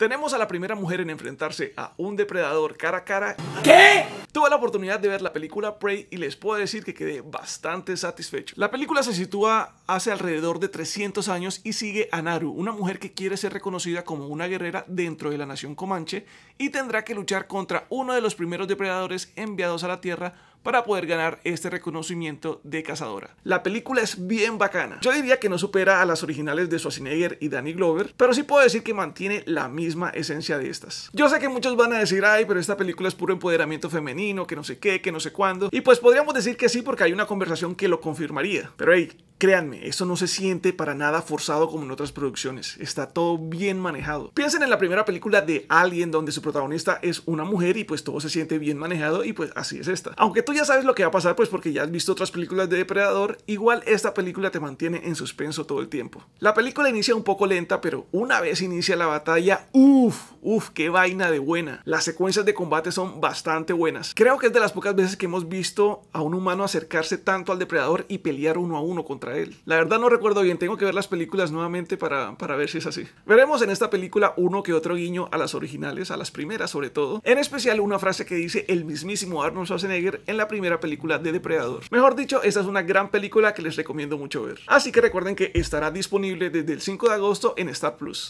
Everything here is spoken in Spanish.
Tenemos a la primera mujer en enfrentarse a un depredador cara a cara. ¿Qué? Tuve la oportunidad de ver la película Prey y les puedo decir que quedé bastante satisfecho. La película se sitúa hace alrededor de 300 años y sigue a Naru, una mujer que quiere ser reconocida como una guerrera dentro de la nación Comanche y tendrá que luchar contra uno de los primeros depredadores enviados a la Tierra para poder ganar este reconocimiento de cazadora. La película es bien bacana. Yo diría que no supera a las originales de Schwarzenegger y Danny Glover, pero sí puedo decir que mantiene la misma esencia de estas. Yo sé que muchos van a decir, ay, pero esta película es puro empoderamiento femenino, que no sé qué, que no sé cuándo. Y pues podríamos decir que sí, porque hay una conversación que lo confirmaría. Pero hey, créanme, eso no se siente para nada forzado como en otras producciones. Está todo bien manejado. Piensen en la primera película de Alien, donde su protagonista es una mujer y pues todo se siente bien manejado, y pues así es esta. Aunque tú ya sabes lo que va a pasar, pues porque ya has visto otras películas de Depredador, igual esta película te mantiene en suspenso todo el tiempo. La película inicia un poco lenta, pero una vez inicia la batalla, qué vaina de buena. Las secuencias de combate son bastante buenas. Creo que es de las pocas veces que hemos visto a un humano acercarse tanto al Depredador y pelear uno a uno contra él. La verdad no recuerdo bien, tengo que ver las películas nuevamente para ver si es así. Veremos en esta película uno que otro guiño a las originales, a las primeras sobre todo. En especial una frase que dice el mismísimo Arnold Schwarzenegger en la primera película de Depredador. Mejor dicho, esta es una gran película que les recomiendo mucho ver. Así que recuerden que estará disponible desde el 5 de agosto en Star Plus.